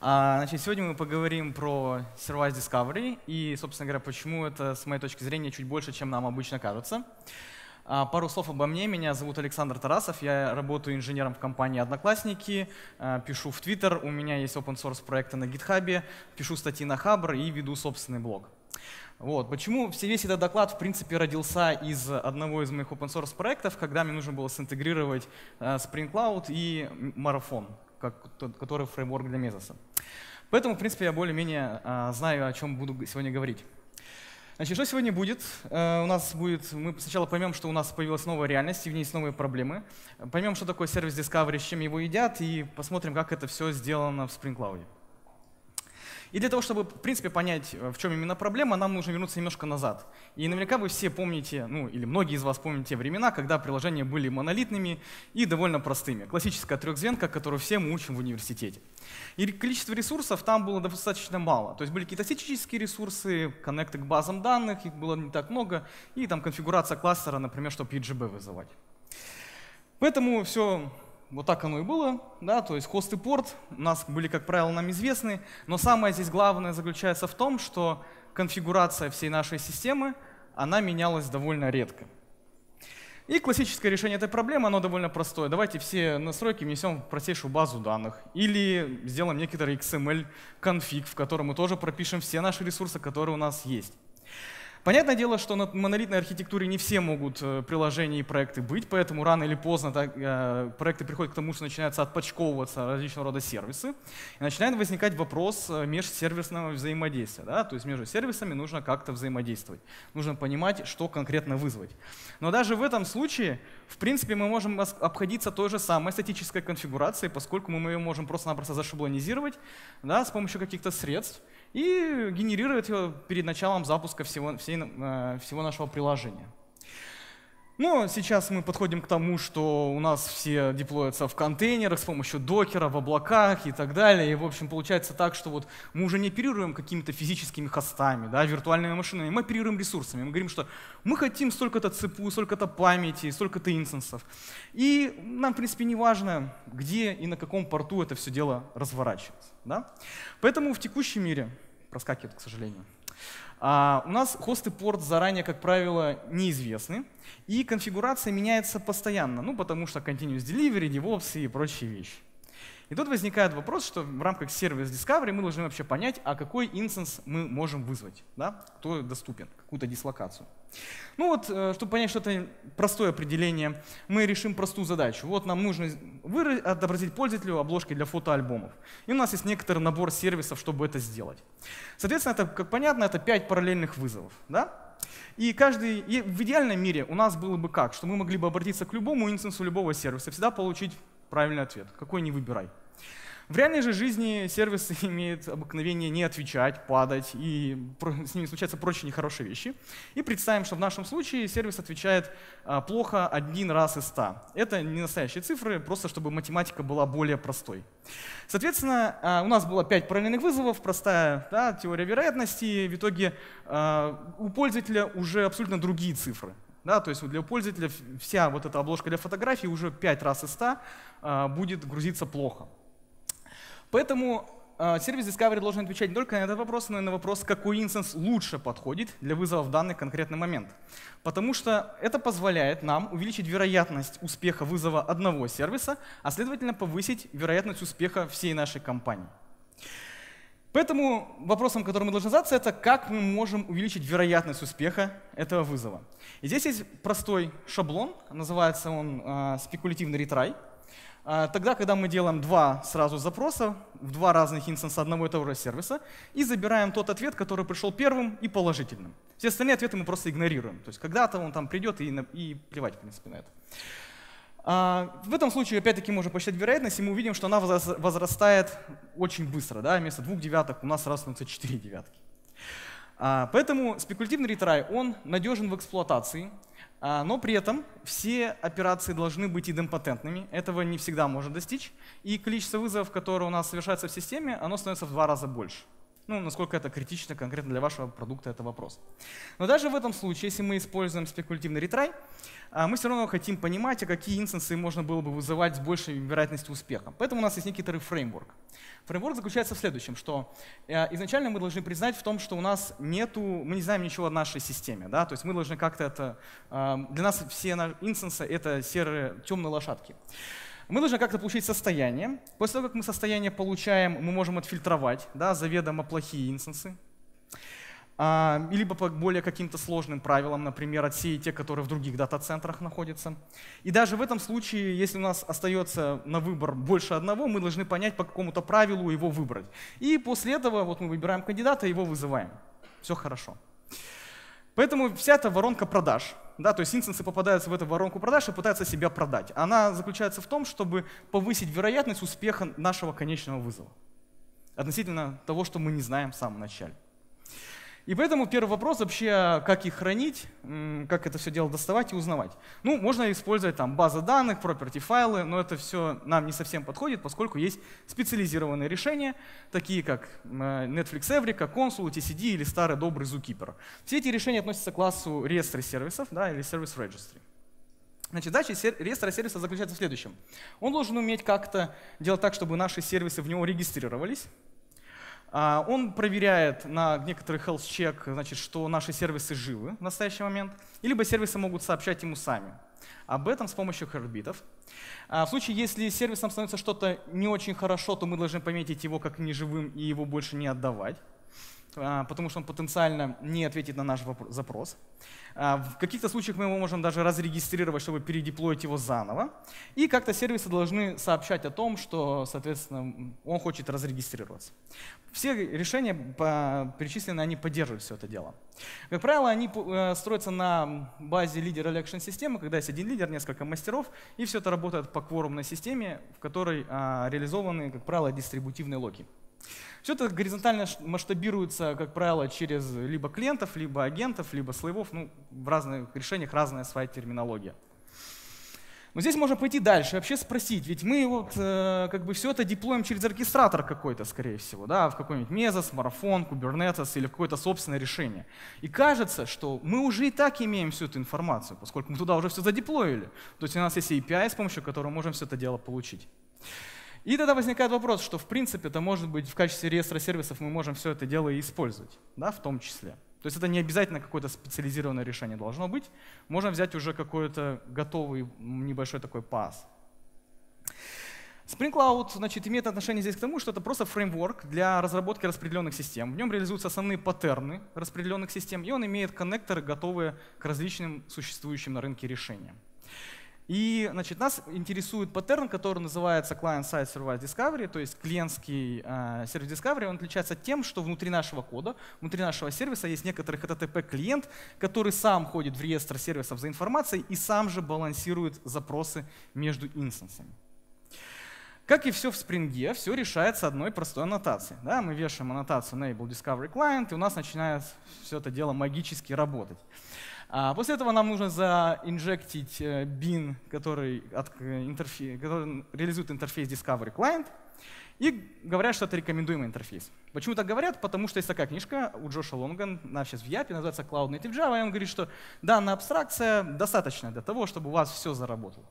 Значит, сегодня мы поговорим про Service Discovery и, собственно говоря, почему это, с моей точки зрения, чуть больше, чем нам обычно кажется. Пару слов обо мне. Меня зовут Александр Тарасов. Я работаю инженером в компании «Одноклассники», пишу в Twitter, у меня есть open-source проекты на GitHub, пишу статьи на Хабр и веду собственный блог. Вот. Почему весь этот доклад, в принципе, родился из одного из моих open-source проектов, когда мне нужно было синтегрировать Spring Cloud и Marathon, который фреймворк для Мезоса. Поэтому, в принципе, я более-менее знаю, о чем буду сегодня говорить. Значит, что сегодня будет? Мы сначала поймем, что у нас появилась новая реальность, и в ней есть новые проблемы. Поймем, что такое сервис Discovery, с чем его едят, и посмотрим, как это все сделано в Spring Cloud. И для того, чтобы, в принципе, понять, в чем именно проблема, нам нужно вернуться немножко назад. И наверняка вы все помните, ну или многие из вас помните времена, когда приложения были монолитными и довольно простыми. Классическая трехзвенка, которую все мы учим в университете. И количество ресурсов там было достаточно мало. То есть были какие-то статические ресурсы, коннекты к базам данных, их было не так много, и там конфигурация кластера, например, чтобы PGB вызывать. Поэтому все... Вот так оно и было, да, то есть хост и порт у нас были, как правило, нам известны, но самое здесь главное заключается в том, что конфигурация всей нашей системы, она менялась довольно редко. И классическое решение этой проблемы, оно довольно простое. Давайте все настройки внесем в простейшую базу данных или сделаем некоторый XML-конфиг, в котором мы тоже пропишем все наши ресурсы, которые у нас есть. Понятное дело, что на монолитной архитектуре не все могут приложения и проекты быть, поэтому рано или поздно проекты приходят к тому, что начинаются отпочковываться различного рода сервисы, и начинает возникать вопрос межсервисного взаимодействия. Да? То есть между сервисами нужно как-то взаимодействовать, нужно понимать, что конкретно вызвать. Но даже в этом случае, в принципе, мы можем обходиться той же самой статической конфигурацией, поскольку мы ее можем просто-напросто зашаблонизировать, да, с помощью каких-то средств, и генерировать его перед началом запуска всего нашего приложения. Но сейчас мы подходим к тому, что у нас все деплоятся в контейнерах с помощью докера, в облаках и так далее. И, в общем, получается так, что вот мы уже не оперируем какими-то физическими хостами, да, виртуальными машинами, мы оперируем ресурсами. Мы говорим, что мы хотим столько-то ЦПУ, столько-то памяти, столько-то инстансов. И нам, в принципе, не важно, где и на каком порту это все дело разворачивается. Да? Поэтому в текущем мире, проскакивает, к сожалению, у нас хост и порт заранее, как правило, неизвестны, и конфигурация меняется постоянно, ну, потому что continuous delivery, DevOps и прочие вещи. И тут возникает вопрос, что в рамках сервис Discovery мы должны вообще понять, а какой инстанс мы можем вызвать, да? Кто доступен, какую-то дислокацию. Ну вот, чтобы понять, что это простое определение, мы решим простую задачу. Вот нам нужно отобразить пользователю обложки для фотоальбомов. И у нас есть некоторый набор сервисов, чтобы это сделать. Соответственно, это, как понятно, это 5 параллельных вызовов, да? И в идеальном мире у нас было бы как? Что мы могли бы обратиться к любому инстансу любого сервиса, всегда получить правильный ответ, какой не выбирай. В реальной же жизни сервисы имеют обыкновение не отвечать, падать, и с ними случаются прочие нехорошие вещи. И представим, что в нашем случае сервис отвечает плохо 1 раз из 100. Это не настоящие цифры, просто чтобы математика была более простой. Соответственно, у нас было 5 параллельных вызовов, простая, да, теория вероятности, в итоге у пользователя уже абсолютно другие цифры. Да, то есть для пользователя вся вот эта обложка для фотографий уже 5 раз из 100 будет грузиться плохо. Поэтому сервис Discovery должен отвечать не только на этот вопрос, но и на вопрос, какой инстанс лучше подходит для вызова в данный конкретный момент. Потому что это позволяет нам увеличить вероятность успеха вызова одного сервиса, а следовательно повысить вероятность успеха всей нашей компании. Поэтому вопросом, которым мы должны задаться, это как мы можем увеличить вероятность успеха этого вызова. И здесь есть простой шаблон, называется он спекулятивный ретрай. Тогда, когда мы делаем 2 сразу запроса в 2 разных инстанса одного и того же сервиса и забираем тот ответ, который пришел первым и положительным. Все остальные ответы мы просто игнорируем. То есть когда-то он там придет и плевать, в принципе, на это. В этом случае, опять-таки, можно посчитать вероятность, и мы увидим, что она возрастает очень быстро. Да? Вместо 2 девяток у нас становится 4 девятки. Поэтому спекулятивный ретрай, он надежен в эксплуатации, но при этом все операции должны быть идемпотентными. Этого не всегда можно достичь, и количество вызовов, которые у нас совершается в системе, оно становится в 2 раза больше. Ну, насколько это критично конкретно для вашего продукта, это вопрос. Но даже в этом случае, если мы используем спекулятивный ретрай, мы все равно хотим понимать, а какие инстансы можно было бы вызывать с большей вероятностью успеха. Поэтому у нас есть некоторый фреймворк. Фреймворк заключается в следующем, что изначально мы должны признать в том, что у нас нету, мы не знаем ничего о нашей системе. Да? То есть мы должны как-то это… Для нас все инстансы — это серые темные лошадки. Мы должны как-то получить состояние. После того, как мы состояние получаем, мы можем отфильтровать, да, заведомо плохие инстансы. Либо по более каким-то сложным правилам, например, отсеять те, которые в других дата-центрах находятся. И даже в этом случае, если у нас остается на выбор больше одного, мы должны понять по какому-то правилу его выбрать. И после этого вот мы выбираем кандидата и его вызываем. Все хорошо. Поэтому вся эта воронка продаж, да, то есть инстансы попадаются в эту воронку продаж и пытаются себя продать. Она заключается в том, чтобы повысить вероятность успеха нашего конечного вызова относительно того, что мы не знаем в самом начале. И поэтому первый вопрос вообще, как их хранить, как это все дело доставать и узнавать. Ну, можно использовать там базы данных, property файлы, но это все нам не совсем подходит, поскольку есть специализированные решения, такие как Netflix Eureka, Consul, etcd или старый добрый ZooKeeper. Все эти решения относятся к классу реестра сервисов, да, или Service Registry. Значит, задача реестра сервисов заключается в следующем. Он должен уметь как-то делать так, чтобы наши сервисы в него регистрировались. Он проверяет на некоторый health-check, значит, что наши сервисы живы в настоящий момент, либо сервисы могут сообщать ему сами. Об этом с помощью хербитов. В случае, если сервисом становится что-то не очень хорошо, то мы должны пометить его как неживым и его больше не отдавать, потому что он потенциально не ответит на наш запрос. В каких-то случаях мы его можем даже разрегистрировать, чтобы передеплоить его заново. И как-то сервисы должны сообщать о том, что, соответственно, он хочет разрегистрироваться. Все решения перечислены, они поддерживают все это дело. Как правило, они строятся на базе лидера или экшн-системы, когда есть один лидер, несколько мастеров, и все это работает по кворумной системе, в которой реализованы, как правило, дистрибутивные локи. Все это горизонтально масштабируется, как правило, через либо клиентов, либо агентов, либо слоев. Ну, в разных решениях разная своя терминология. Но здесь можно пойти дальше, вообще спросить, ведь мы вот как бы все это деплоим через оркестратор какой-то, скорее всего, да, в какой-нибудь Мезос, Marathon, Kubernetes или какое-то собственное решение. И кажется, что мы уже и так имеем всю эту информацию, поскольку мы туда уже все задеплоили. То есть у нас есть API, с помощью которого можем все это дело получить. И тогда возникает вопрос, что в принципе это может быть в качестве реестра сервисов мы можем все это дело и использовать, да, в том числе. То есть это не обязательно какое-то специализированное решение должно быть. Можно взять уже какой-то готовый небольшой такой паз. Spring Cloud, значит, имеет отношение здесь к тому, что это просто фреймворк для разработки распределенных систем. В нем реализуются основные паттерны распределенных систем, и он имеет коннекторы, готовые к различным существующим на рынке решениям. И, значит, нас интересует паттерн, который называется Client-Side Service Discovery, то есть клиентский сервис Discovery. Он отличается тем, что внутри нашего кода, внутри нашего сервиса есть некоторый HTTP-клиент, который сам ходит в реестр сервисов за информацией и сам же балансирует запросы между инстансами. Как и все в Spring, все решается одной простой аннотацией. Да? Мы вешаем аннотацию Enable Discovery Client, и у нас начинает все это дело магически работать. После этого нам нужно заинжектить бин, который реализует интерфейс Discovery Client, и говорят, что это рекомендуемый интерфейс. Почему так говорят? Потому что есть такая книжка у Джоша Лонга, она сейчас в Япе, называется Cloud Native Java, и он говорит, что данная абстракция достаточна для того, чтобы у вас все заработало.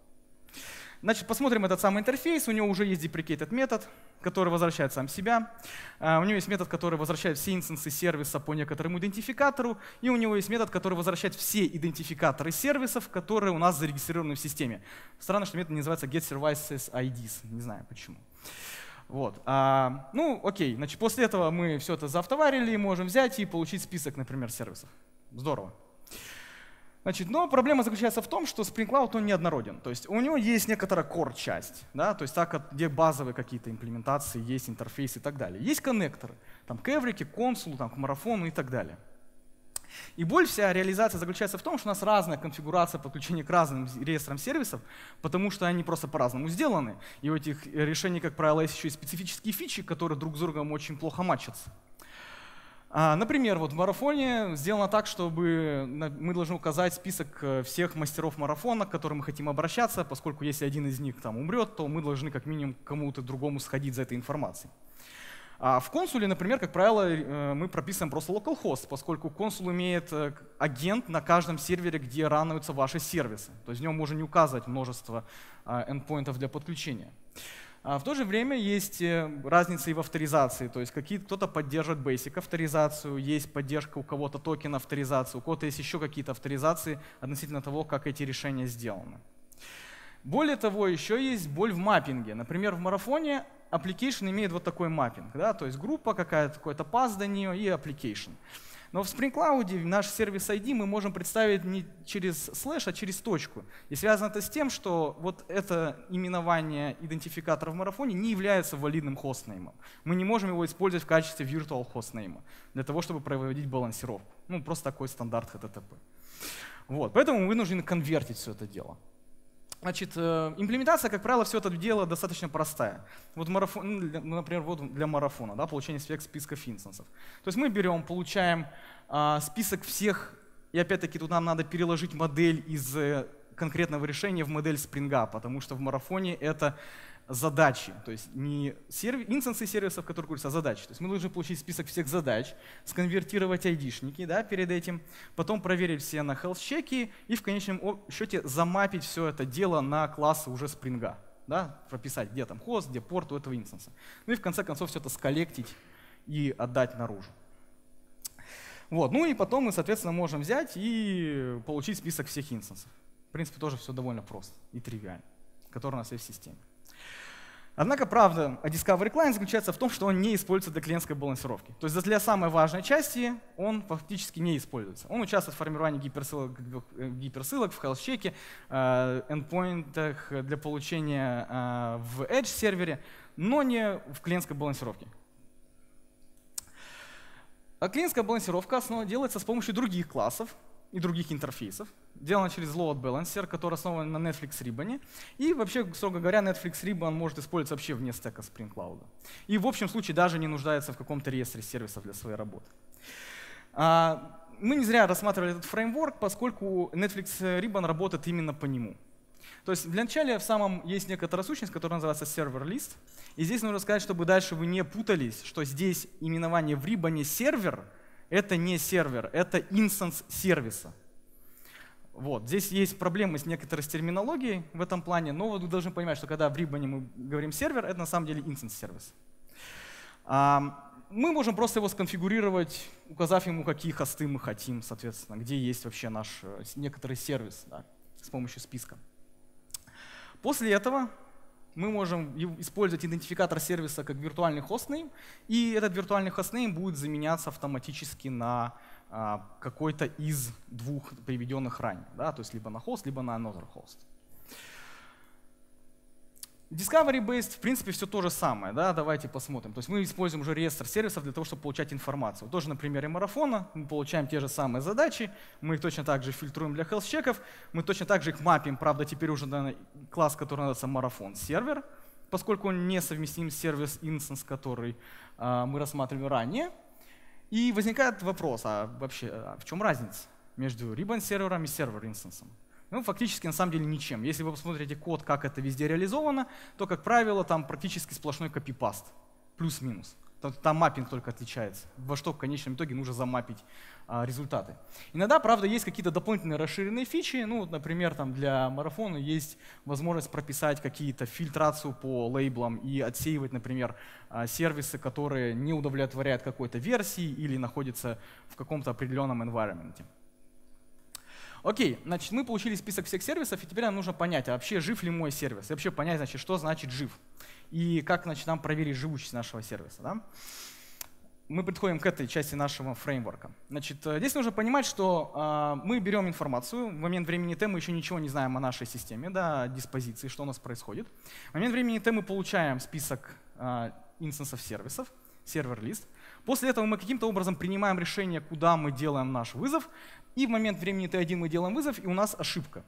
Значит, посмотрим этот самый интерфейс. У него уже есть deprecated метод, который возвращает сам себя. У него есть метод, который возвращает все инстансы сервиса по некоторому идентификатору. И у него есть метод, который возвращает все идентификаторы сервисов, которые у нас зарегистрированы в системе. Странно, что метод называется getServicesIDs. Не знаю почему. Вот. Ну, окей. Значит, после этого мы все это заавтоварили и можем взять и получить список, например, сервисов. Здорово. Значит, но проблема заключается в том, что Spring Cloud он неоднороден. То есть у него есть некоторая core-часть, да, то есть так, где базовые какие-то имплементации, есть интерфейсы и так далее. Есть коннекторы там, к Эврике, к Консулу, там, к Марафону и так далее. И боль вся реализация заключается в том, что у нас разная конфигурация подключения к разным реестрам сервисов, потому что они просто по-разному сделаны. И у этих решений, как правило, есть еще и специфические фичи, которые друг с другом очень плохо матчатся. Например, вот в марафоне сделано так, чтобы мы должны указать список всех мастеров марафона, к которым мы хотим обращаться, поскольку если один из них там умрет, то мы должны как минимум к кому-то другому сходить за этой информацией. А в консуле, например, как правило, мы прописываем просто localhost, поскольку консул имеет агент на каждом сервере, где рануются ваши сервисы. То есть в нем можно не указывать множество эндпоинтов для подключения. В то же время есть разница и в авторизации, то есть кто-то поддерживает basic авторизацию, есть поддержка у кого-то токена авторизации, у кого-то есть еще какие-то авторизации относительно того, как эти решения сделаны. Более того, еще есть боль в маппинге. Например, в марафоне application имеет вот такой маппинг, да? То есть группа, какой-то пас до нее и application. Но в Spring Cloud наш сервис ID мы можем представить не через слэш, а через точку. И связано это с тем, что вот это именование идентификатора в марафоне не является валидным хостнеймом. Мы не можем его использовать в качестве virtual хостнейма для того, чтобы проводить балансировку. Ну, просто такой стандарт HTTP. Вот. Поэтому мы вынуждены конвертить все это дело. Значит, имплементация, как правило, все это дело достаточно простая. Вот марафон, например, вот для марафона, да, получение всех списков инстансов. То есть мы берем, получаем список всех, и опять-таки тут нам надо переложить модель из конкретного решения в модель спринга, потому что в марафоне это задачи, то есть не инстансы сервисов, которые крутятся, а задачи. То есть мы должны получить список всех задач, сконвертировать айдишники, да, перед этим, потом проверить все на health-чеки и в конечном счете замапить все это дело на классы уже спринга, да, прописать, где там хост, где порт у этого инстанса. Ну и в конце концов все это сколлектить и отдать наружу. Вот. Ну и потом мы, соответственно, можем взять и получить список всех инстансов. В принципе, тоже все довольно просто и тривиально, который у нас есть в системе. Однако правда о Discovery Client заключается в том, что он не используется для клиентской балансировки. То есть для самой важной части он фактически не используется. Он участвует в формировании гиперссылок в health-чеке, эндпоинтах для получения в Edge-сервере, но не в клиентской балансировке. А клиентская балансировка основа делается с помощью других классов и других интерфейсов. Делано через load balancer, который основан на Netflix Ribbon. И вообще, строго говоря, Netflix Ribbon может использоваться вообще вне стека Spring Cloud. И в общем случае даже не нуждается в каком-то реестре сервисов для своей работы. Мы не зря рассматривали этот фреймворк, поскольку Netflix Ribbon работает именно по нему. То есть для начала в самом есть некоторая сущность, которая называется server list. И здесь нужно сказать, чтобы дальше вы не путались, что здесь именование в Ribbon сервер. Это не сервер, это инстанс сервиса. Вот. Здесь есть проблемы с некоторой терминологией в этом плане, но вы должны понимать, что когда в Ribbon мы говорим сервер, это на самом деле инстанс сервис. Мы можем просто его сконфигурировать, указав ему, какие хосты мы хотим, соответственно, где есть вообще наш некоторый сервис, да, с помощью списка. После этого мы можем использовать идентификатор сервиса как виртуальный хостнейм, и этот виртуальный хостнейм будет заменяться автоматически на какой-то из двух приведенных ранее, да, то есть либо на хост, либо на another host. Discovery-based, в принципе, все то же самое. Да? Давайте посмотрим. То есть мы используем уже реестр сервисов для того, чтобы получать информацию. Тоже на примере марафона мы получаем те же самые задачи, мы их точно так же фильтруем для health-чеков, мы точно так же их мапим, правда, теперь уже на класс, который называется марафон-сервер, поскольку он несовместим с сервис-инстанс, который мы рассматривали ранее. И возникает вопрос, а вообще в чем разница между Ribbon-сервером и сервер-инстансом? Ну, фактически, на самом деле, ничем. Если вы посмотрите код, как это везде реализовано, то, как правило, там практически сплошной копипаст, плюс-минус. Там маппинг только отличается, во что в конечном итоге нужно замаппить результаты. Иногда, правда, есть какие-то дополнительные расширенные фичи. Ну, например, там для марафона есть возможность прописать какие-то фильтрацию по лейблам и отсеивать, например, сервисы, которые не удовлетворяют какой-то версии или находятся в каком-то определенном environment. Окей, значит, мы получили список всех сервисов, и теперь нам нужно понять, а вообще жив ли мой сервис, и вообще понять, значит, что значит жив, и как, значит, нам проверить живучесть нашего сервиса. Да? Мы подходим к этой части нашего фреймворка. Значит, здесь нужно понимать, что мы берем информацию, в момент времени Т мы еще ничего не знаем о нашей системе, да, о диспозиции, что у нас происходит. В момент времени Т мы получаем список инстансов сервисов, сервер-лист. После этого мы каким-то образом принимаем решение, куда мы делаем наш вызов, и в момент времени T1 мы делаем вызов, и у нас ошибка.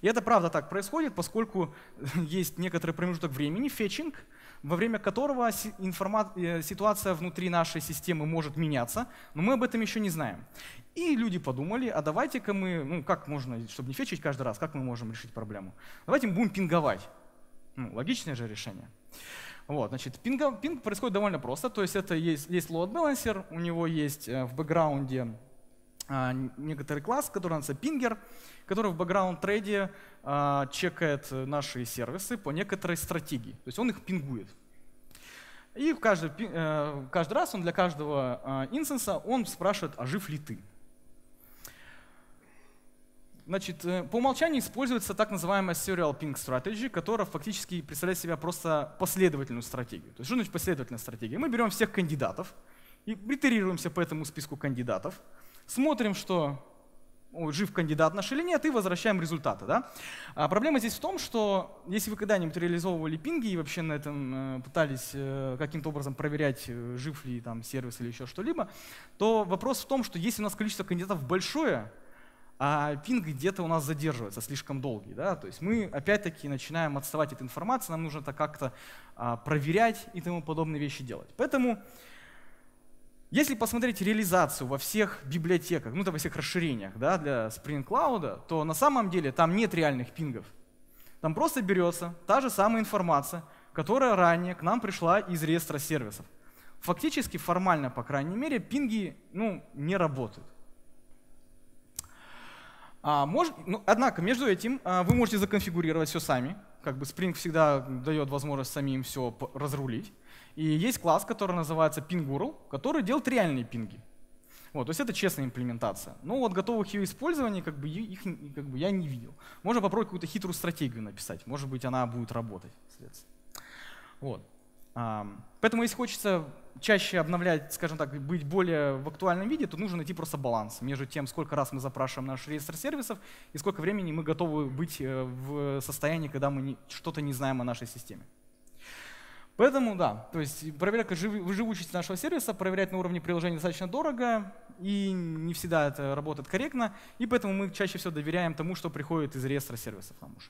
И это правда так происходит, поскольку есть некоторый промежуток времени, фетчинг, во время которого ситуация внутри нашей системы может меняться, но мы об этом еще не знаем. И люди подумали, а давайте-ка мы, ну как можно, чтобы не фетчить каждый раз, как мы можем решить проблему? Давайте мы будем пинговать. Ну, логичное же решение. Вот, значит, пинг происходит довольно просто, то есть это есть load balancer, у него есть в бэкграунде некоторый класс, который называется пингер, который в бэкграунд-трейде чекает наши сервисы по некоторой стратегии, то есть он их пингует. И каждый раз он для каждого инстанса он спрашивает, а жив ли ты. Значит, по умолчанию используется так называемая serial ping strategy, которая фактически представляет себя просто последовательную стратегию. То есть, что значит последовательная стратегия? Мы берем всех кандидатов и итерируемся по этому списку кандидатов, смотрим, что жив кандидат наш или нет, и возвращаем результаты. Да? А проблема здесь в том, что если вы когда-нибудь реализовывали пинги и вообще на этом пытались каким-то образом проверять, жив ли там сервис или еще что-либо, то вопрос в том, что если у нас количество кандидатов большое, а пинг где-то у нас задерживается, слишком долгий. Да? То есть мы опять-таки начинаем отставать от информации, нам нужно это как-то проверять и тому подобные вещи делать. Поэтому если посмотреть реализацию во всех библиотеках, ну, во всех расширениях, да, для Spring Cloud, то на самом деле там нет реальных пингов. Там просто берется та же самая информация, которая ранее к нам пришла из реестра сервисов. Фактически, формально, по крайней мере, пинги не работают. Однако, между этим вы можете законфигурировать все сами. Как бы Spring всегда дает возможность самим все разрулить. И есть класс, который называется PingUrl, который делает реальные пинги. Вот, то есть это честная имплементация. Но вот готовых ее использований я не видел. Можно попробовать какую-то хитрую стратегию написать. Может быть, она будет работать. Вот. Поэтому если хочется чаще обновлять, скажем так, быть более в актуальном виде, то нужно найти просто баланс между тем, сколько раз мы запрашиваем наш реестр сервисов и сколько времени мы готовы быть в состоянии, когда мы что-то не знаем о нашей системе. Поэтому да, то есть проверка живучести нашего сервиса, проверять на уровне приложения достаточно дорого, и не всегда это работает корректно, и поэтому мы чаще всего доверяем тому, что приходит из реестра сервисов нам уже.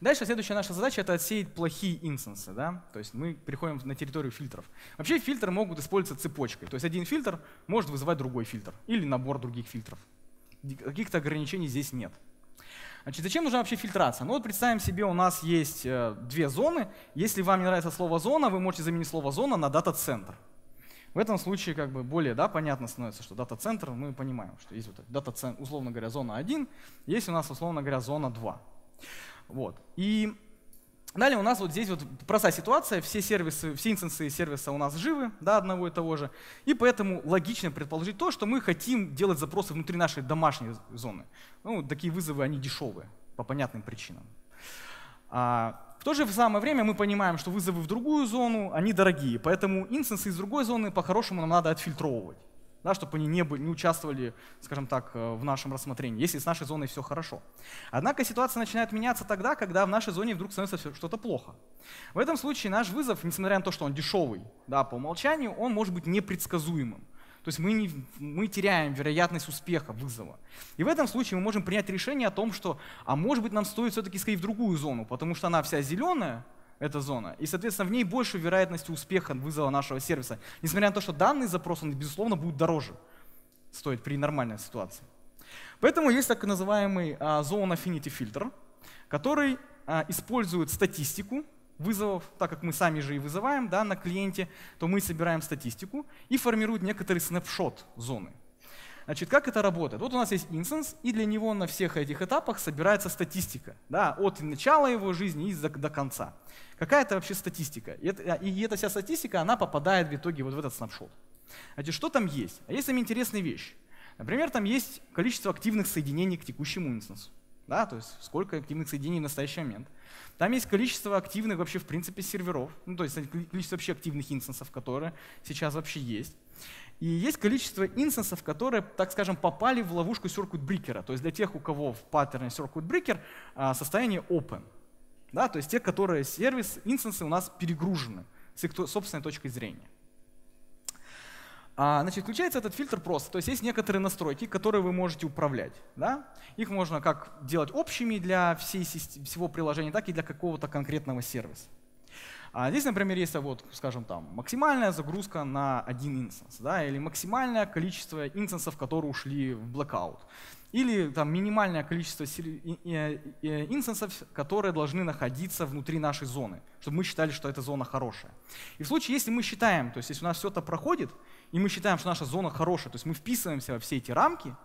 Дальше следующая наша задача — это отсеять плохие инстансы. Да? То есть мы переходим на территорию фильтров. Вообще фильтры могут использоваться цепочкой. То есть один фильтр может вызывать другой фильтр или набор других фильтров. Каких-то ограничений здесь нет. Значит, зачем нужна вообще фильтрация? Ну вот представим себе, у нас есть две зоны. Если вам не нравится слово «зона», вы можете заменить слово «зона» на «дата-центр». В этом случае как бы более понятно становится, что дата-центр, мы понимаем, что есть вот дата-центр, условно говоря, зона 1, есть у нас, условно говоря, зона 2. Вот. И далее у нас вот здесь вот простая ситуация, все инстансы сервиса у нас живы, да, одного и того же, и поэтому логично предположить то, что мы хотим делать запросы внутри нашей домашней зоны. Ну, такие вызовы, они дешевые, по понятным причинам. В то же самое время мы понимаем, что вызовы в другую зону, они дорогие, поэтому инстансы из другой зоны по-хорошему нам надо отфильтровывать. Да, чтобы они не участвовали, скажем так, в нашем рассмотрении, если с нашей зоной все хорошо. Однако ситуация начинает меняться тогда, когда в нашей зоне вдруг становится что-то плохо. В этом случае наш вызов, несмотря на то, что он дешевый, да, по умолчанию, он может быть непредсказуемым. То есть мы теряем вероятность успеха вызова. И в этом случае мы можем принять решение о том, что, а может быть, нам стоит все-таки сходить в другую зону, потому что она вся зеленая, эта зона, и, соответственно, в ней больше вероятности успеха вызова нашего сервиса, несмотря на то, что данный запрос, он, безусловно, будет дороже стоить при нормальной ситуации. Поэтому есть так называемый Zone Affinity фильтр, который использует статистику вызовов, так как мы сами же и вызываем, да, на клиенте, то мы собираем статистику и формирует некоторый снапшот зоны. Значит, как это работает? Вот у нас есть инстанс, и для него на всех этих этапах собирается статистика. Да, от начала его жизни и до конца. Какая это вообще статистика? И эта вся статистика, она попадает в итоге вот в этот снапшот. Значит, что там есть? А есть там интересная вещь. Например, там есть количество активных соединений к текущему инстансу. Да, то есть сколько активных соединений в настоящий момент. Там есть количество активных вообще в принципе серверов, ну, то есть количество вообще активных инстансов, которые сейчас вообще есть. И есть количество инстансов, которые, так скажем, попали в ловушку circuit-брикера. То есть для тех, у кого в паттерне circuit-брикер состояние open. Да, то есть те, которые сервис, инстансы у нас перегружены с их собственной точкой зрения. Значит, включается этот фильтр просто. То есть есть некоторые настройки, которые вы можете управлять. Да? Их можно как делать общими для всего приложения, так и для какого-то конкретного сервиса. Здесь, например, есть, вот, скажем, там, максимальная загрузка на один инстанс, да, или максимальное количество инстансов, которые ушли в blackout, Или там, минимальное количество инстансов, которые должны находиться внутри нашей зоны, чтобы мы считали, что эта зона хорошая. И в случае, если мы считаем, то есть если у нас все это проходит, и мы считаем, что наша зона хорошая, то есть мы вписываемся во все эти рамки,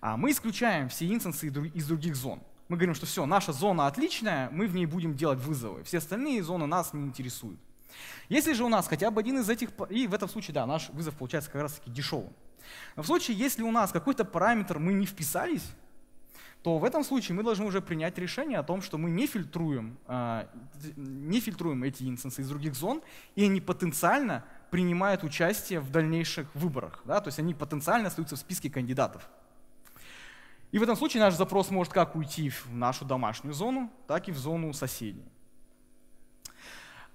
а мы исключаем все инстансы из других зон. Мы говорим, что все, наша зона отличная, мы в ней будем делать вызовы. Все остальные зоны нас не интересуют. Если же у нас хотя бы один из этих, и в этом случае, да, наш вызов получается как раз-таки дешевым. Но в случае, если у нас какой-то параметр мы не вписались, то в этом случае мы должны уже принять решение о том, что мы не фильтруем эти инстансы из других зон, и они потенциально принимают участие в дальнейших выборах. Да? То есть они потенциально остаются в списке кандидатов. И в этом случае наш запрос может как уйти в нашу домашнюю зону, так и в зону соседей.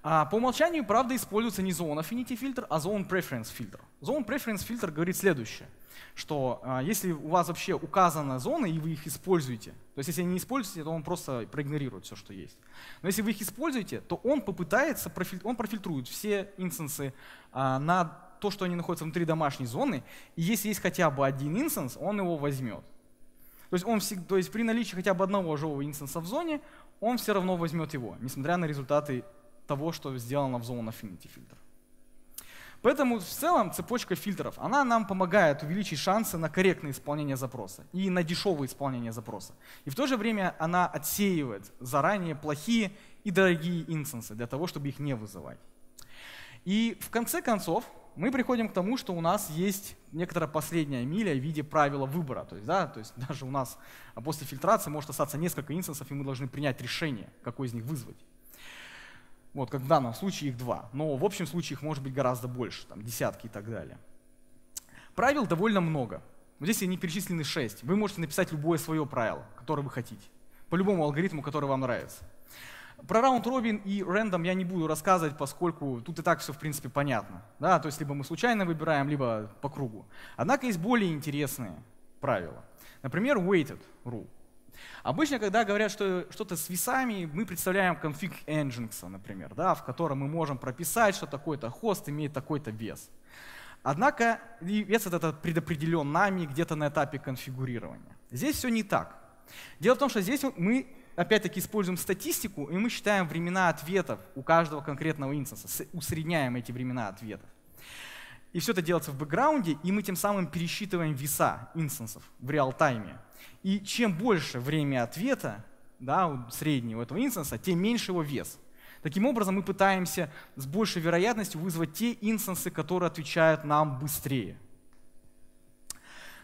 А по умолчанию, правда, используется не Zone Affinity фильтр, а Zone Preference фильтр. Zone Preference фильтр говорит следующее, что если у вас вообще указаны зоны и вы их используете, то есть если не используете, то он просто проигнорирует все, что есть. Но если вы их используете, то он попытается, он профильтрует все инстансы на то, что они находятся внутри домашней зоны, и если есть хотя бы один инстанс, он его возьмет. То есть при наличии хотя бы одного живого инстанса в зоне, он все равно возьмет его, несмотря на результаты того, что сделано в Zone Affinity фильтр. Поэтому в целом цепочка фильтров, она нам помогает увеличить шансы на корректное исполнение запроса и на дешевое исполнение запроса. И в то же время она отсеивает заранее плохие и дорогие инстансы для того, чтобы их не вызывать. И в конце концов, мы приходим к тому, что у нас есть некоторая последняя миля в виде правила выбора. То есть даже у нас после фильтрации может остаться несколько инстансов, и мы должны принять решение, какой из них вызвать. Вот, как в данном случае их два, но в общем случае их может быть гораздо больше, там, десятки и так далее. Правил довольно много. Вот здесь они перечислены 6. Вы можете написать любое свое правило, которое вы хотите, по любому алгоритму, который вам нравится. Про раунд-робин и рандом я не буду рассказывать, поскольку тут и так все в принципе понятно. Да? То есть либо мы случайно выбираем, либо по кругу. Однако есть более интересные правила. Например, weighted rule. Обычно, когда говорят, что что-то с весами, мы представляем конфиг Nginx, например, да, в котором мы можем прописать, что такой-то хост имеет такой-то вес. Однако вес этот предопределен нами где-то на этапе конфигурирования. Здесь все не так. Дело в том, что здесь мы опять-таки используем статистику, и мы считаем времена ответов у каждого конкретного инстанса, усредняем эти времена ответов. И все это делается в бэкграунде, и мы тем самым пересчитываем веса инстансов в реал-тайме. И чем больше время ответа, да, среднего этого инстанса, тем меньше его вес. Таким образом, мы пытаемся с большей вероятностью вызвать те инстансы, которые отвечают нам быстрее.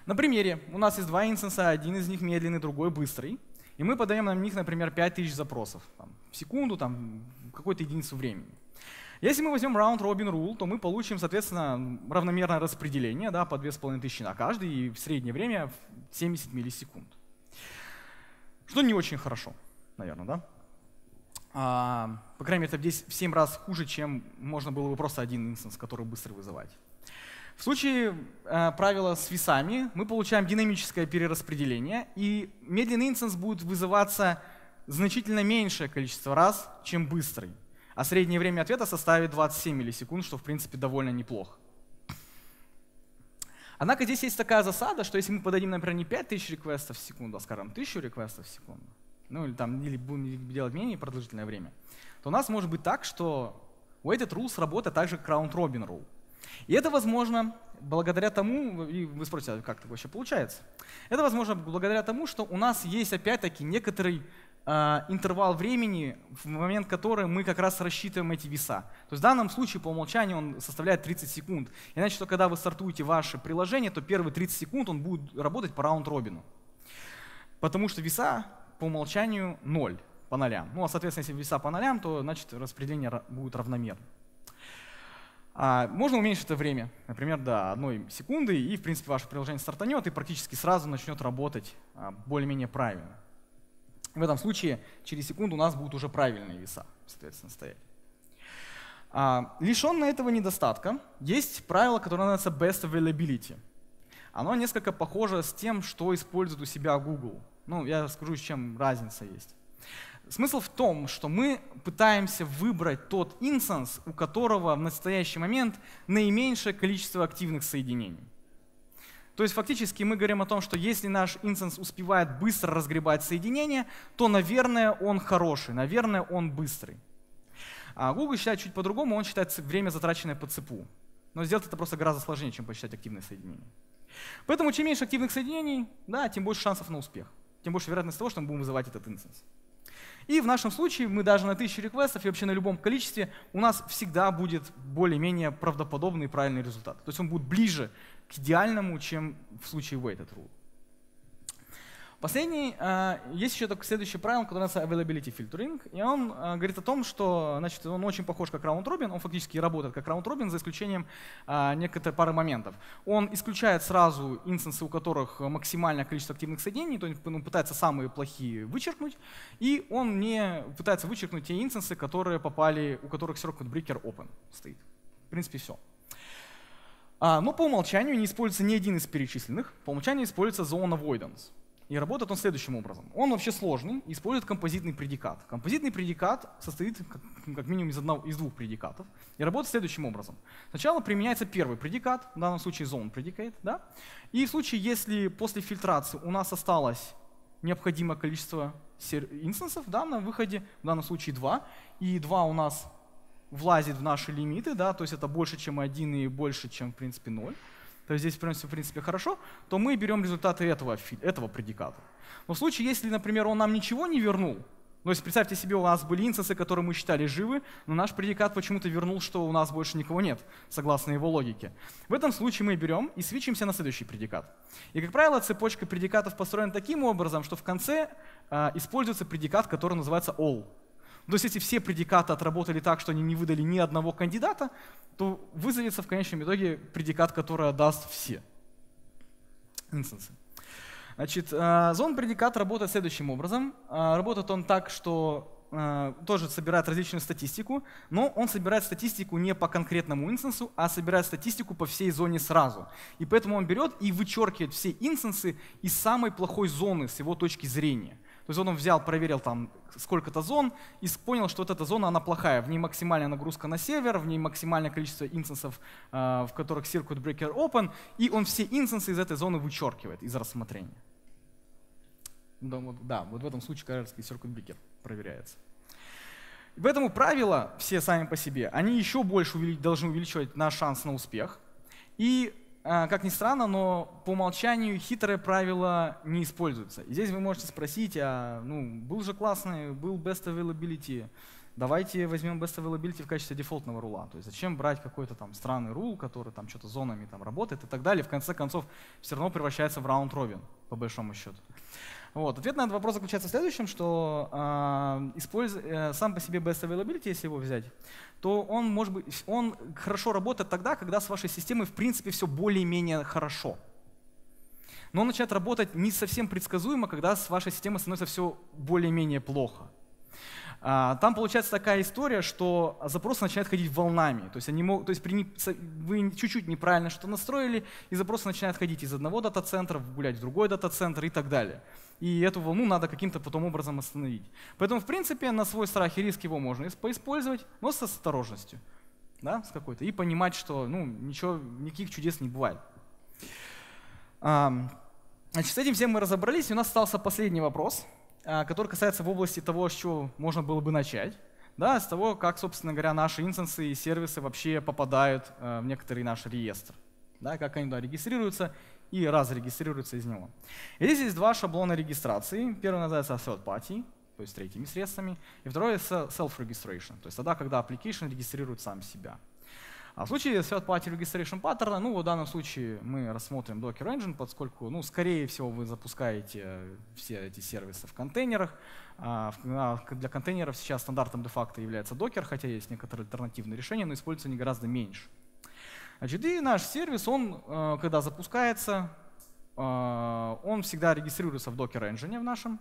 На примере у нас есть два инстанса, один из них медленный, другой быстрый. И мы подаем на них, например, 5000 запросов там, в секунду, какую-то единицу времени. Если мы возьмем round-robin rule, то мы получим, соответственно, равномерное распределение, да, по 2500 на каждый, и в среднее время 70 миллисекунд. Что не очень хорошо, наверное, да? По крайней мере, это здесь в 7 раз хуже, чем можно было бы просто один инстанс, который быстро вызывать. В случае правила с весами мы получаем динамическое перераспределение, и медленный инстанс будет вызываться значительно меньшее количество раз, чем быстрый. А среднее время ответа составит 27 миллисекунд, что в принципе довольно неплохо. Однако здесь есть такая засада, что если мы подадим, например, не 5000 реквестов в секунду, а, скажем, 1000 реквестов в секунду, ну или будем делать менее продолжительное время, то у нас может быть так, что weighted rule сработает также как round-robin rule. И это возможно благодаря тому, и вы спросите, как это вообще получается? Это возможно благодаря тому, что у нас есть опять-таки некоторый интервал времени, в момент которого мы как раз рассчитываем эти веса. То есть в данном случае по умолчанию он составляет 30 секунд. Иначе, что когда вы стартуете ваше приложение, то первые 30 секунд он будет работать по раунд-робину. Потому что веса по умолчанию 0 по нолям. Ну а соответственно, если веса по нолям, то значит распределение будет равномерно. Можно уменьшить это время, например, до 1 секунды, и в принципе ваше приложение стартанет и практически сразу начнет работать более-менее правильно. В этом случае через секунду у нас будут уже правильные веса, соответственно, стоять. Лишенное этого недостатка есть правило, которое называется Best Availability. Оно несколько похоже с тем, что использует у себя Google. Ну, я расскажу, с чем разница есть. Смысл в том, что мы пытаемся выбрать тот инстанс, у которого в настоящий момент наименьшее количество активных соединений. То есть фактически мы говорим о том, что если наш инстанс успевает быстро разгребать соединение, то, наверное, он хороший, наверное, он быстрый. А Google считает чуть по-другому, он считает время, затраченное по цепу. Но сделать это просто гораздо сложнее, чем посчитать активные соединения. Поэтому чем меньше активных соединений, да, тем больше шансов на успех, тем больше вероятность того, что мы будем вызывать этот инстанс. И в нашем случае мы даже на 1000 реквестов и вообще на любом количестве у нас всегда будет более-менее правдоподобный и правильный результат. То есть он будет ближе к идеальному, чем в случае weighted rule. Последний, есть еще такое следующее правило, которое называется availability filtering, и он говорит о том, что значит, он очень похож как раунд-робин, он фактически работает как раунд-робин за исключением некоторой пары моментов. Он исключает сразу инстансы, у которых максимальное количество активных соединений, то он пытается самые плохие вычеркнуть, и он не пытается вычеркнуть те инстансы, которые попали, у которых breaker open стоит. В принципе, все. Но по умолчанию не используется ни один из перечисленных, по умолчанию используется zone avoidance. И работает он следующим образом. Он вообще сложный, использует композитный предикат. Композитный предикат состоит как минимум из двух предикатов. И работает следующим образом. Сначала применяется первый предикат, в данном случае zone predicate. Да? И в случае, если после фильтрации у нас осталось необходимое количество инстансов, да, на выходе, в данном случае 2, и 2 у нас влазит в наши лимиты, да, то есть это больше, чем 1 и больше, чем в принципе 0, то есть здесь в принципе хорошо, то мы берем результаты этого предиката. Но в случае, если, например, он нам ничего не вернул, то есть представьте себе, у нас были инстансы, которые мы считали живы, но наш предикат почему-то вернул, что у нас больше никого нет, согласно его логике. В этом случае мы берем и свитчимся на следующий предикат. И, как правило, цепочка предикатов построена таким образом, что в конце используется предикат, который называется all. То есть если все предикаты отработали так, что они не выдали ни одного кандидата, то вызовется в конечном итоге предикат, который отдаст все инстансы. Значит, zone предикат работает следующим образом. Работает он так, что тоже собирает различную статистику, но он собирает статистику не по конкретному инстансу, а собирает статистику по всей зоне сразу. И поэтому он берет и вычеркивает все инстансы из самой плохой зоны с его точки зрения. То есть он взял, проверил там сколько-то зон и понял, что вот эта зона, она плохая. В ней максимальная нагрузка на сервер, в ней максимальное количество инстансов, в которых circuit breaker open, и он все инстансы из этой зоны вычеркивает из рассмотрения. Да, вот в этом случае королевский circuit breaker проверяется. И поэтому правила все сами по себе, они еще больше должны увеличивать наш шанс на успех. И как ни странно, но по умолчанию хитрые правила не используются. И здесь вы можете спросить, был же классный, был best availability, давайте возьмем best availability в качестве дефолтного рула. То есть зачем брать какой-то там странный рул, который там что-то зонами там работает и так далее, в конце концов все равно превращается в раунд-робин, по большому счету. Вот. Ответ на этот вопрос заключается в следующем, что сам по себе best availability, если его взять, то он хорошо работает тогда, когда с вашей системой в принципе все более-менее хорошо. Но он начинает работать не совсем предсказуемо, когда с вашей системой становится все более-менее плохо. Там получается такая история, что запросы начинают ходить волнами. То есть, вы чуть-чуть неправильно что-то настроили, и запросы начинают ходить из одного дата-центра, гулять в другой дата-центр и так далее. И эту волну надо каким-то потом образом остановить. Поэтому, в принципе, на свой страх и риск его можно поиспользовать, но с осторожностью, да, с какой-то, и понимать, что никаких чудес не бывает. Значит, с этим всем мы разобрались, и у нас остался последний вопрос, который касается в области того, с чего можно было бы начать, да, с того, как, собственно говоря, наши инстансы и сервисы вообще попадают в некоторый наш реестр, да, как они туда регистрируются и разрегистрируются из него. И здесь есть два шаблона регистрации. Первый называется third party, то есть третьими средствами, и второй — self-registration, то есть тогда, когда application регистрирует сам себя. А в случае third party registration паттерна, в данном случае мы рассмотрим Docker Engine, поскольку, скорее всего, вы запускаете все эти сервисы в контейнерах. Для контейнеров сейчас стандартом де-факто является Docker, хотя есть некоторые альтернативные решения, но используются они гораздо меньше. Значит, и наш сервис, он, когда запускается, он всегда регистрируется в Docker Engine в нашем,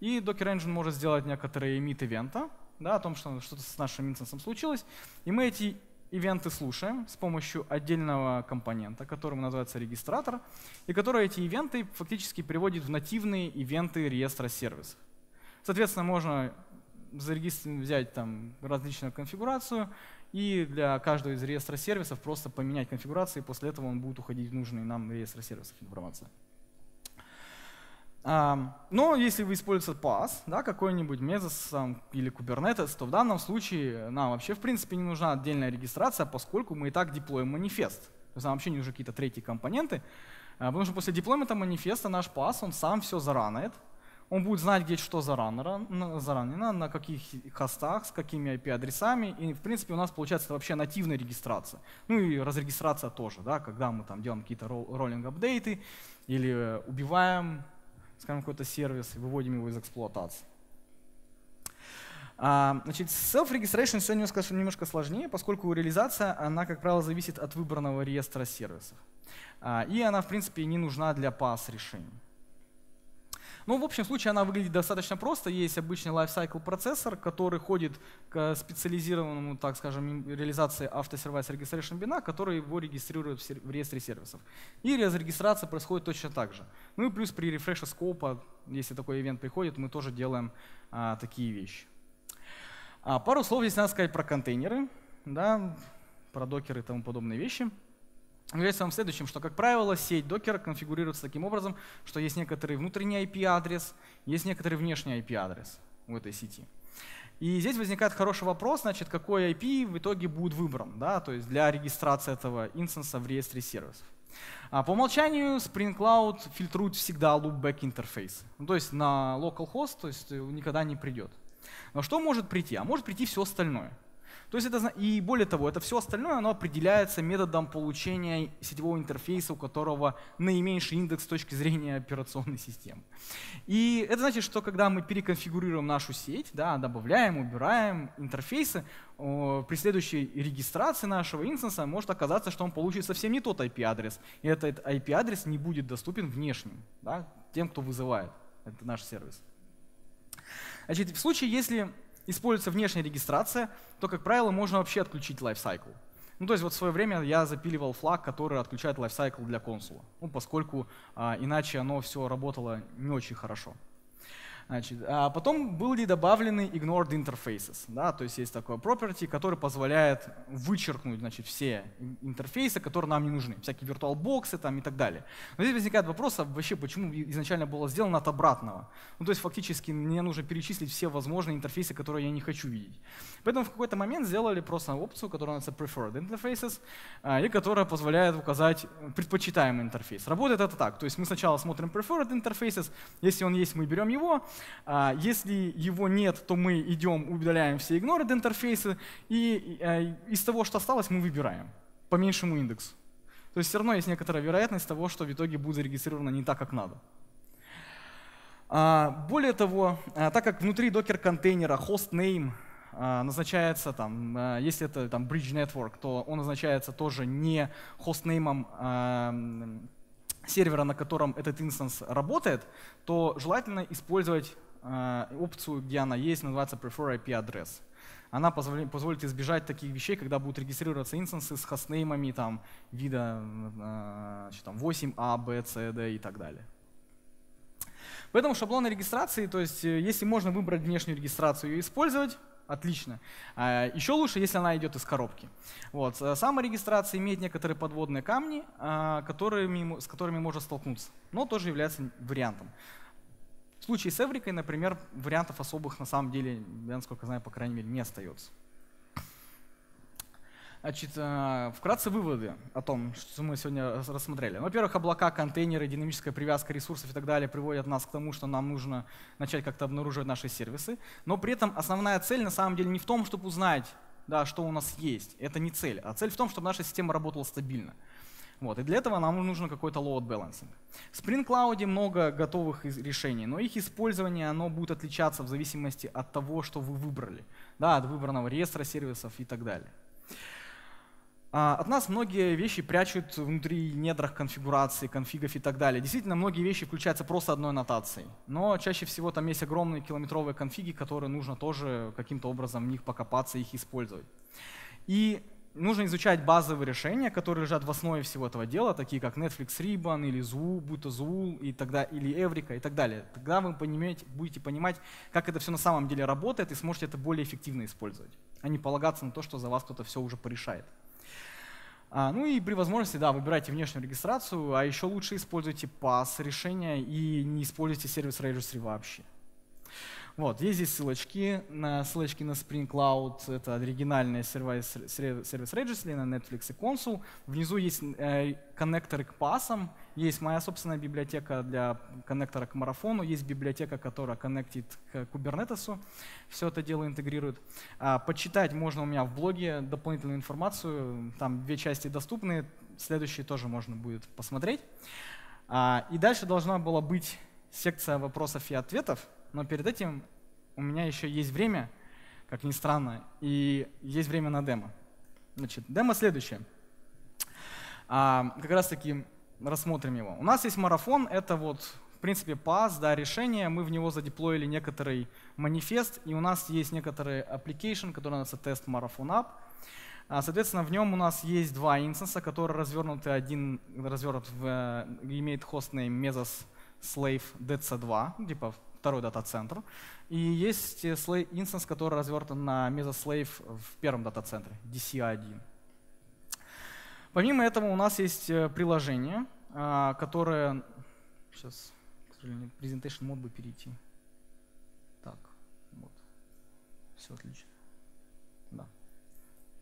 и Docker Engine может сделать некоторые emit-ивента, да, о том, что что-то с нашим инстансом случилось, и мы эти ивенты слушаем с помощью отдельного компонента, который называется регистратор, и который эти ивенты фактически переводит в нативные ивенты реестра сервисов. Соответственно, можно взять там различную конфигурацию и для каждого из реестра сервисов просто поменять конфигурации, и после этого он будет уходить в нужные нам реестры сервисов информации. Но если вы используете PaaS, да, какой-нибудь Mezos или Kubernetes, то в данном случае нам вообще в принципе не нужна отдельная регистрация, поскольку мы и так деплоим манифест. То есть нам вообще не нужны какие-то третьи компоненты, потому что после деплоймента манифеста наш PaaS, он сам все заранает. Он будет знать, где что заранено, на каких хостах, с какими IP-адресами. И, в принципе, у нас получается вообще нативная регистрация. Ну и разрегистрация тоже, да, когда мы там делаем какие-то роллинг-апдейты или убиваем, скажем, какой-то сервис и выводим его из эксплуатации. Значит, self-registration все немножко сложнее, поскольку реализация, она, как правило, зависит от выбранного реестра сервисов. И она, в принципе, не нужна для PaaS-решений. Ну, в общем случае она выглядит достаточно просто. Есть обычный lifecycle процессор, который ходит к специализированному, так скажем, реализации автосервис registration бина, который его регистрирует в реестре сервисов. И разрегистрация происходит точно так же. Ну и плюс при рефреше скопа, если такой ивент приходит, мы тоже делаем такие вещи. Пару слов здесь надо сказать про контейнеры, да, про докеры и тому подобные вещи. Говорится вам в следующем, что, как правило, сеть докера конфигурируется таким образом, что есть некоторый внутренний IP-адрес, есть некоторый внешний IP-адрес у этой сети. И здесь возникает хороший вопрос, значит, какой IP в итоге будет выбран, да, то есть для регистрации этого инстанса в реестре сервисов. По умолчанию Spring Cloud фильтрует всегда loopback-интерфейсы, ну, то есть на localhost, то есть никогда не придет. Но что может прийти? А может прийти все остальное. То есть это, и более того, это все остальное оно определяется методом получения сетевого интерфейса, у которого наименьший индекс с точки зрения операционной системы. И это значит, что когда мы переконфигурируем нашу сеть, да, добавляем, убираем интерфейсы, при следующей регистрации нашего инстанса может оказаться, что он получит совсем не тот IP-адрес, и этот IP-адрес не будет доступен внешним, да, тем, кто вызывает этот наш сервис. Значит, в случае, если используется внешняя регистрация, то, как правило, можно вообще отключить лайфсайкл. Ну, то есть вот в свое время я запиливал флаг, который отключает лайфсайкл для консула, ну, поскольку иначе оно все работало не очень хорошо. Значит, а потом были добавлены ignored interfaces, да, то есть есть такое property, который позволяет вычеркнуть, значит, все интерфейсы, которые нам не нужны, всякие виртуалбоксы там и так далее. Но здесь возникает вопрос, а вообще почему изначально было сделано от обратного? Ну, то есть фактически мне нужно перечислить все возможные интерфейсы, которые я не хочу видеть. Поэтому в какой-то момент сделали просто опцию, которая называется preferred interfaces, и которая позволяет указать предпочитаемый интерфейс. Работает это так, то есть мы сначала смотрим preferred interfaces, если он есть, мы берем его. Если его нет, то мы идем, удаляем все ignored интерфейсы, и из того, что осталось, мы выбираем по меньшему индексу. То есть все равно есть некоторая вероятность того, что в итоге будет зарегистрировано не так, как надо. Более того, так как внутри докер-контейнера hostname назначается, там, если это там, bridge network, то он назначается тоже не hostname-ом сервера, на котором этот инстанс работает, то желательно использовать опцию, где она есть, называется Prefer IP Address. Она позволит избежать таких вещей, когда будут регистрироваться инстансы с хостнеймами там, вида 8A, B, C, D и так далее. Поэтому шаблоны регистрации, то есть если можно выбрать внешнюю регистрацию и использовать, отлично. Еще лучше, если она идет из коробки. Вот. Сама регистрация имеет некоторые подводные камни, с которыми можно столкнуться, но тоже является вариантом. В случае с Эврикой, например, вариантов особых на самом деле, я насколько знаю, по крайней мере, не остается. Значит, вкратце выводы о том, что мы сегодня рассмотрели. Во-первых, облака, контейнеры, динамическая привязка ресурсов и так далее приводят нас к тому, что нам нужно начать как-то обнаруживать наши сервисы. Но при этом основная цель на самом деле не в том, чтобы узнать, да, что у нас есть. Это не цель. А цель в том, чтобы наша система работала стабильно. Вот. И для этого нам нужен какой-то load balancing. В Spring Cloud много готовых решений, но их использование оно будет отличаться в зависимости от того, что вы выбрали, да, от выбранного реестра сервисов и так далее. От нас многие вещи прячут внутри недрах конфигурации, конфигов и так далее. Действительно, многие вещи включаются просто одной аннотацией. Но чаще всего там есть огромные километровые конфиги, которые нужно тоже каким-то образом в них покопаться, их использовать. И нужно изучать базовые решения, которые лежат в основе всего этого дела, такие как Netflix Ribbon или Zuul, будто Zuul и тогда, или Eureka и так далее. Тогда вы будете понимать, как это все на самом деле работает, и сможете это более эффективно использовать, а не полагаться на то, что за вас кто-то все уже порешает. Ну и при возможности, да, выбирайте внешнюю регистрацию, а еще лучше используйте PaaS-решения и не используйте сервис registry вообще. Вот, есть здесь ссылочки на Spring Cloud, это оригинальные сервис registry, на Netflix и Consul. Внизу есть коннекторы к PaaS, есть моя собственная библиотека для коннектора к Marathon, есть библиотека, которая коннектит к Kubernetes, все это дело интегрирует. Почитать можно у меня в блоге дополнительную информацию, там две части доступны, следующие тоже можно будет посмотреть. И дальше должна была быть секция вопросов и ответов. Но перед этим у меня еще есть время, как ни странно, и есть время на демо. Значит, демо следующее. Как раз таки рассмотрим его. У нас есть Marathon, это вот, в принципе, PaaS, да, решение. Мы в него задеплоили некоторый манифест, и у нас есть некоторый application, который называется Test Marathon App. Соответственно, в нем у нас есть два инстанса, которые развернуты. Один развернут, имеет хостнейм Mezos Slave DC2, типа второй дата-центр. И есть инстанс, который развернут на Mesoslave в первом дата-центре, DC1. Помимо этого у нас есть приложение, которое… Сейчас, к сожалению, presentation mode бы перейти. Так, вот. Все отлично. Да.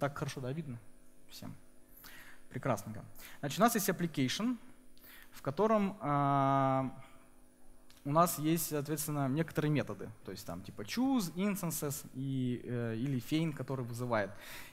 Так хорошо, да, видно всем? Прекрасненько. Значит, у нас есть application, в котором… у нас есть, соответственно, некоторые методы, то есть там типа choose, instances или Feign, который вызывает.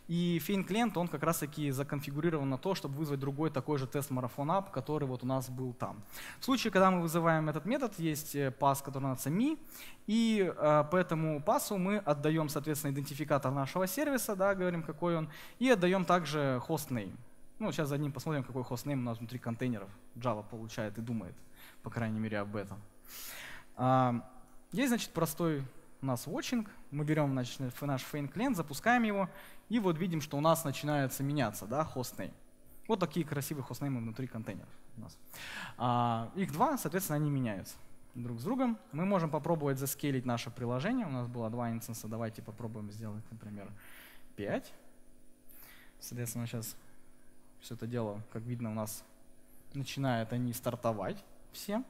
И Feign клиент, он как раз-таки законфигурирован на то, чтобы вызвать другой такой же тест MarathonApp, который вот у нас был там. В случае, когда мы вызываем этот метод, есть pass, который называется me, и по этому пассу мы отдаем, соответственно, идентификатор нашего сервиса, да, говорим, какой он, и отдаем также hostname. Ну, сейчас за ним посмотрим, какой hostname у нас внутри контейнеров. Java получает и думает, по крайней мере, об этом. Есть, значит, простой у нас watching. Мы берем, значит, наш Feign-клиент, запускаем его, и вот видим, что у нас начинается меняться, да, хостнейм. Вот такие красивые хостнеймы внутри контейнеров у нас. Их два, соответственно, они меняются друг с другом. Мы можем попробовать заскейлить наше приложение. У нас было два инстанса, давайте попробуем сделать, например, 5. Соответственно, сейчас все это дело, как видно, у нас начинают они стартовать все.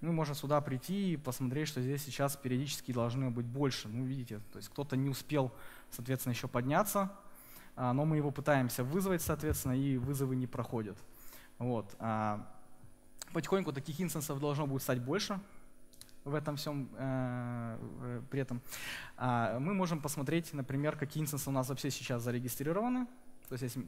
Мы можем сюда прийти и посмотреть, что здесь сейчас периодически должно быть больше. Ну, видите, то есть кто-то не успел, соответственно, еще подняться, но мы его пытаемся вызвать, соответственно, и вызовы не проходят. Вот. Потихоньку таких инстансов должно будет стать больше в этом всем. При этом мы можем посмотреть, например, какие инстансы у нас вообще сейчас зарегистрированы. То есть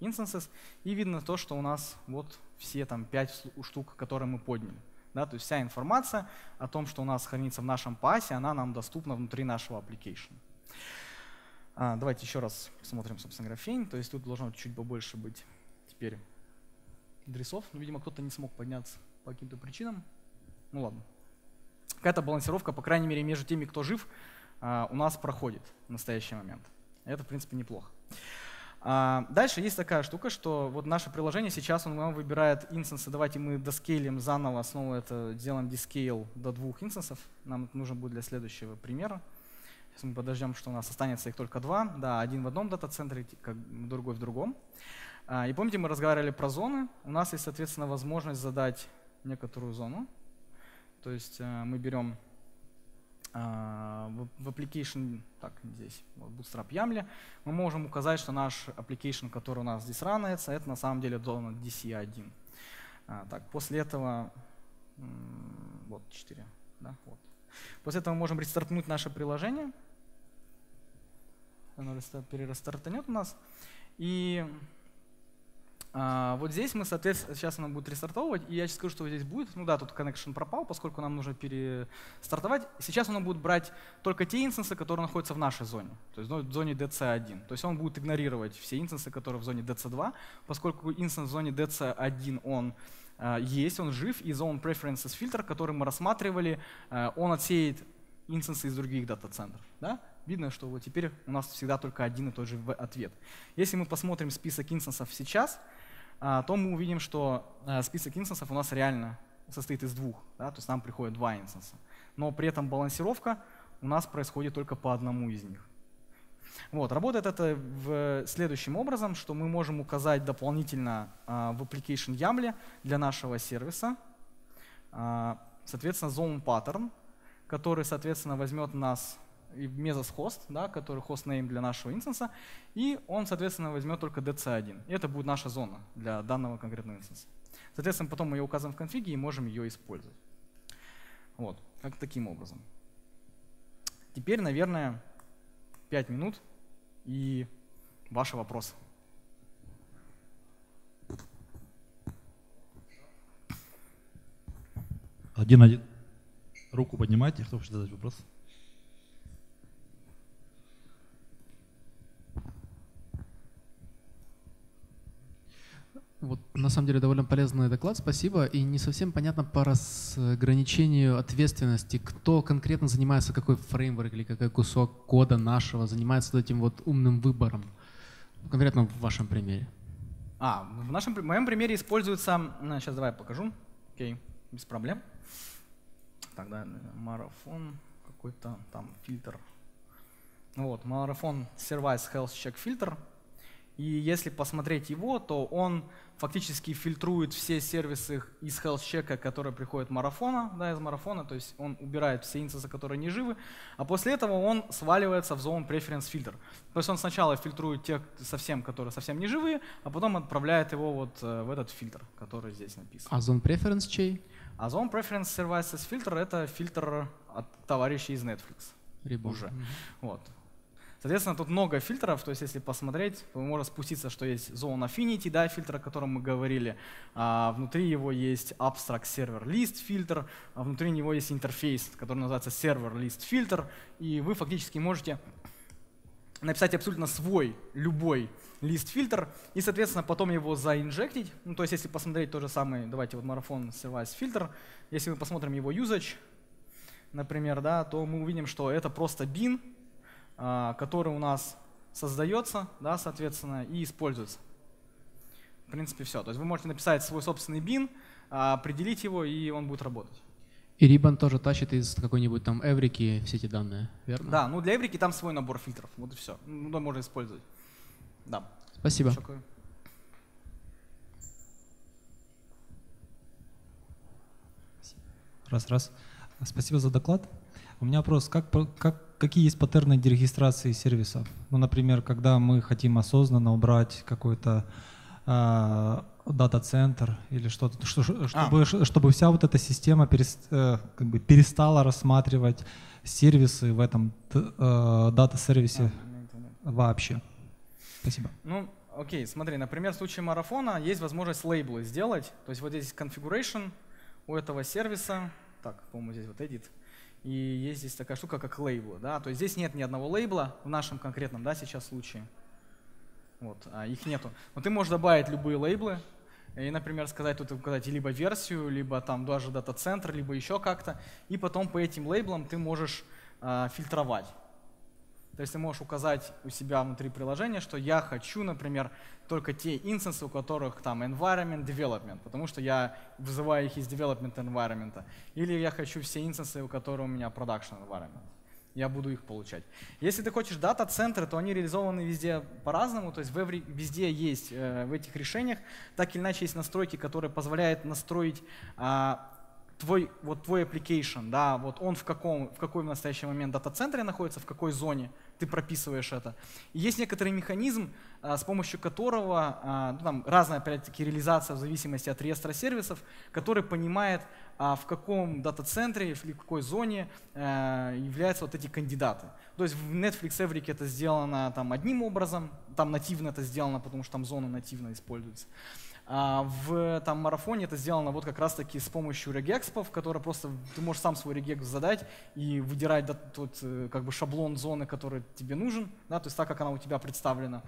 instances, и видно то, что у нас вот все там 5 штук, которые мы подняли. Да, то есть вся информация о том, что у нас хранится в нашем пасе, она нам доступна внутри нашего application. Давайте еще раз посмотрим, собственно говоря, Feign. То есть тут должно чуть побольше быть теперь адресов. Ну, видимо, кто-то не смог подняться по каким-то причинам. Ну ладно. Какая-то балансировка, по крайней мере, между теми, кто жив, у нас проходит в настоящий момент. Это, в принципе, неплохо. Дальше есть такая штука, что вот наше приложение сейчас он выбирает инстансы. Давайте мы доскейлим заново, снова это сделаем дескейл до 2 инстансов. Нам это нужно будет для следующего примера. Сейчас мы подождем, что у нас останется их только 2. Да, один в одном дата-центре, другой в другом. И помните, мы разговаривали про зоны. У нас есть, соответственно, возможность задать некоторую зону. То есть мы берем… в application, так, здесь, в Bootstrap YAML, мы можем указать, что наш application, который у нас здесь ранается, это на самом деле зона DC1. Так, после этого, вот 4, да, вот. После этого мы можем рестартнуть наше приложение. Оно перерастартанет у нас. И вот здесь мы, соответственно, сейчас она будет рестартовывать, и я сейчас скажу, что здесь будет. Ну да, тут connection пропал, поскольку нам нужно перестартовать. Сейчас он будет брать только те инстансы, которые находятся в нашей зоне, то есть в зоне DC1. То есть он будет игнорировать все инстансы, которые в зоне DC2, поскольку инстанс в зоне DC1 он есть, он жив, и Zone Preferences фильтр, который мы рассматривали, он отсеет инстансы из других дата-центров. Да? видно, что вот теперь у нас всегда только один и тот же ответ. Если мы посмотрим список инстансов сейчас, то мы увидим, что список инстансов у нас реально состоит из двух, да, то есть нам приходят два инстанса. Но при этом балансировка у нас происходит только по одному из них. Вот, работает это следующим образом, что мы можем указать дополнительно в application YAML для нашего сервиса, соответственно, zone pattern, который, соответственно, возьмет нас Mezos host, да, который hostname для нашего инстанса, и он, соответственно, возьмет только DC1. И это будет наша зона для данного конкретного инстанса. Соответственно, потом мы ее указываем в конфиге и можем ее использовать. Вот, как таким образом. Теперь, наверное, 5 минут и ваши вопросы. Один-один. Руку поднимайте, кто хочет задать вопрос. Вот, на самом деле довольно полезный доклад, спасибо. И не совсем понятно по разграничению ответственности, кто конкретно занимается, какой фреймворк или какой кусок кода нашего занимается этим вот умным выбором, конкретно в вашем примере. В моем примере используется… Сейчас давай я покажу. Окей, без проблем. Тогда марафон, какой-то там фильтр. Вот, марафон service health check фильтр. И если посмотреть его, то он фактически фильтрует все сервисы из health-чека, которые приходят из марафона, то есть он убирает все инстансы, которые не живы, а после этого он сваливается в zone preference filter. То есть он сначала фильтрует тех, которые совсем не живые, а потом отправляет его вот в этот фильтр, который здесь написан. А zone preference чей? А zone preference services filter — это фильтр от товарищей из Netflix. Ribbon. Уже. Вот. Соответственно, тут много фильтров, то есть если посмотреть, можно спуститься, что есть Zone Affinity, да, фильтр, о котором мы говорили, внутри его есть Abstract Server List фильтр, а внутри него есть интерфейс, который называется Server List фильтр, и вы фактически можете написать абсолютно свой, любой лист фильтр, и, соответственно, потом его заинжектить, ну, то есть если посмотреть тот же самый, давайте вот марафон Service фильтр, если мы посмотрим его usage, например, да, то мы увидим, что это просто bin, который у нас создается, да, соответственно, и используется. В принципе, все. То есть вы можете написать свой собственный бин, определить его, и он будет работать. И Ribbon тоже тащит из какой-нибудь там эврики все эти данные, верно? Да, ну для эврики там свой набор фильтров. Вот и все. Ну, можно использовать. Да. Спасибо. Раз. Спасибо за доклад. У меня вопрос, какие есть паттерны дерегистрации сервисов? Ну, например, когда мы хотим осознанно убрать какой-то дата-центр или что-то, чтобы вся вот эта система перестала рассматривать сервисы в этом дата-сервисе вообще. Спасибо. Ну, окей, смотри, например, в случае марафона есть возможность лейблы сделать. То есть вот здесь configuration у этого сервиса. Так, по-моему, здесь вот edit. И есть здесь такая штука, как лейблы. Да? То есть здесь нет ни одного лейбла в нашем конкретном сейчас случае. Вот, их нету. Но ты можешь добавить любые лейблы и, например, указать либо версию, либо там даже дата-центр, либо еще как-то. И потом по этим лейблам ты можешь фильтровать. То есть ты можешь указать у себя внутри приложения, что я хочу, например, только те инстансы, у которых там environment, development, потому что я вызываю их из development environment. Или я хочу все инстансы, у которых у меня production environment. Я буду их получать. Если ты хочешь дата-центры, то они реализованы везде по-разному. То есть везде есть в этих решениях. Так или иначе есть настройки, которые позволяют настроить твой application, да, вот он в какой в настоящий момент дата-центре находится, в какой зоне, ты прописываешь это. И есть некоторый механизм, с помощью которого, разная, опять-таки, реализация в зависимости от реестра сервисов, который понимает, в каком дата-центре или в какой зоне являются вот эти кандидаты. То есть в Netflix Eureka это сделано одним образом, там нативно это сделано, потому что там зона нативно используется. В марафоне это сделано вот как раз-таки с помощью регэкспов, которые просто ты можешь сам свой регэкс задать и выдирать тот шаблон зоны, который тебе нужен, да, то есть так, как она у тебя представлена.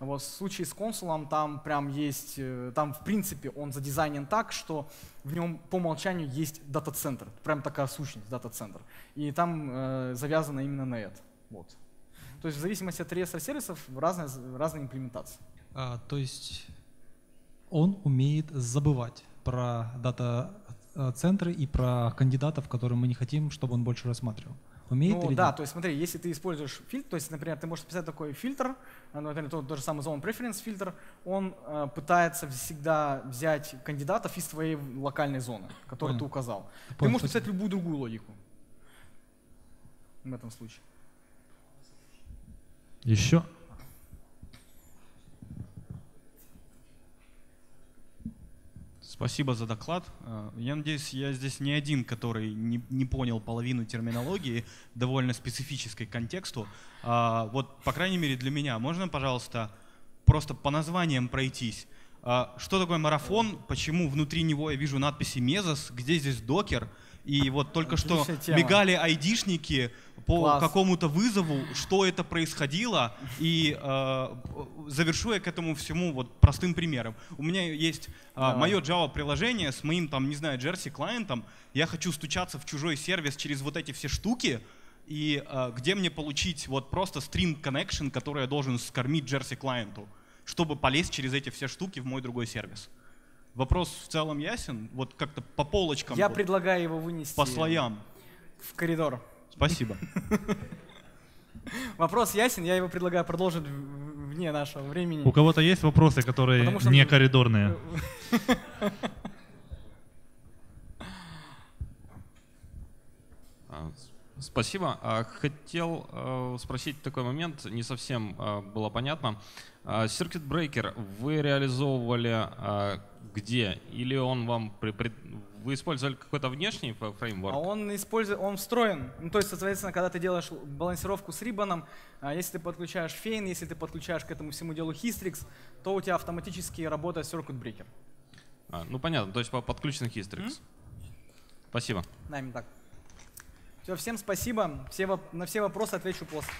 Вот, в случае с консулом там в принципе он задизайнен так, что в нем по умолчанию есть дата-центр, прям такая сущность дата-центр, и там завязано именно на это. Вот. То есть в зависимости от реестра сервисов разные имплементации. То есть он умеет забывать про дата-центры и про кандидатов, которые мы не хотим, чтобы он больше рассматривал. Умеет или да, нет? То есть смотри, если ты используешь фильтр, то есть, например, ты можешь написать такой фильтр, например, тот же самый Zone Preference фильтр, он пытается всегда взять кандидатов из твоей локальной зоны, которую ты указал. Ты можешь написать любую другую логику в этом случае. Еще? Спасибо за доклад. Я надеюсь, я здесь не один, который не понял половину терминологии, довольно специфической контексту. Вот, по крайней мере, для меня. Можно, пожалуйста, просто по названиям пройтись? Что такое марафон? Почему внутри него я вижу надписи «Мезос»? Где здесь «Докер»? И вот только что мигали айдишники по какому-то вызову, что это происходило, и завершу я к этому всему вот простым примером. У меня есть мое Java-приложение с моим, там, не знаю, Jersey-клиентом, я хочу стучаться в чужой сервис через вот эти все штуки, и где мне получить вот просто string connection, который я должен скормить Jersey-клиенту, чтобы полезть через эти все штуки в мой другой сервис. Вопрос в целом ясен, вот как-то по полочкам. Я предлагаю его вынести по слоям. В коридор. Спасибо. Вопрос ясен, я его предлагаю продолжить вне нашего времени. У кого-то есть вопросы, которые не коридорные? Спасибо. Хотел спросить такой момент, не совсем было понятно. Circuit Breaker вы реализовывали где? Или он вам… Вы использовали какой-то внешний фреймворк? Он встроен. Ну, то есть, соответственно, когда ты делаешь балансировку с Ribbon, если ты подключаешь Feign, если ты подключаешь к этому всему делу Hystrix, то у тебя автоматически работает Circuit Breaker. Ну понятно, то есть подключен Hystrix. Спасибо. Да, именно так. Все, всем спасибо. На все вопросы отвечу после.